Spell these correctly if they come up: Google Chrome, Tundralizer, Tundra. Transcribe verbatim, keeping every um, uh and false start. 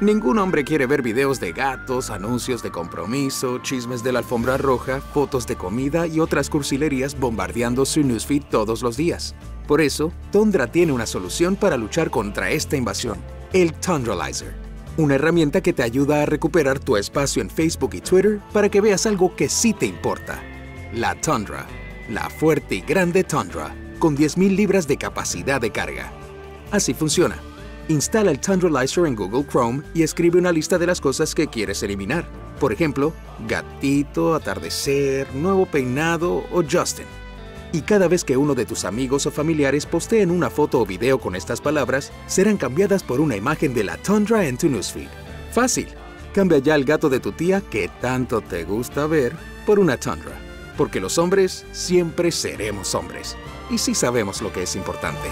Ningún hombre quiere ver videos de gatos, anuncios de compromiso, chismes de la alfombra roja, fotos de comida y otras cursilerías bombardeando su newsfeed todos los días. Por eso, Tundra tiene una solución para luchar contra esta invasión, el Tundralizer. Una herramienta que te ayuda a recuperar tu espacio en Facebook y Twitter para que veas algo que sí te importa. La Tundra, la fuerte y grande Tundra, con diez mil libras de capacidad de carga. Así funciona. Instala el Tundralizer en Google Chrome y escribe una lista de las cosas que quieres eliminar. Por ejemplo, gatito, atardecer, nuevo peinado o Justin. Y cada vez que uno de tus amigos o familiares posteen una foto o video con estas palabras, serán cambiadas por una imagen de la Tundra en tu newsfeed. ¡Fácil! Cambia ya al gato de tu tía, que tanto te gusta ver, por una Tundra. Porque los hombres siempre seremos hombres. Y sí sabemos lo que es importante.